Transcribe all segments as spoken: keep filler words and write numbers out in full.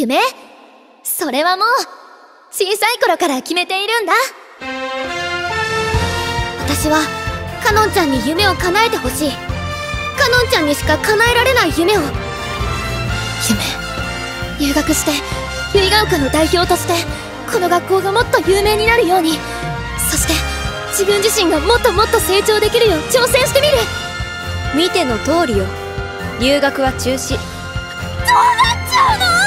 夢、それはもう小さい頃から決めているんだ。私はかのんちゃんに夢を叶えてほしい。かのんちゃんにしか叶えられない夢を。夢、留学して結ヶ丘の代表としてこの学校がもっと有名になるように、そして自分自身がもっともっと成長できるよう挑戦してみる。見ての通りよ、留学は中止。どうなっちゃうの。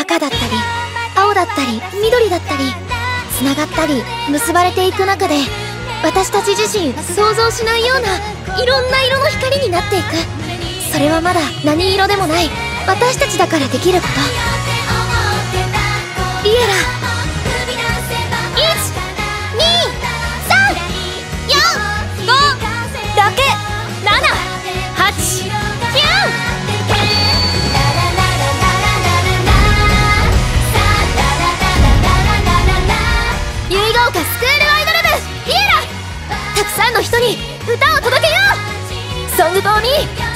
赤だったり青だったり緑だったり、つながったり結ばれていく中で、私たち自身想像しないようないろんな色の光になっていく。それはまだ何色でもない私たちだからできること。リエラ、たくさんの人に歌を届けよう。ソングフォーミー。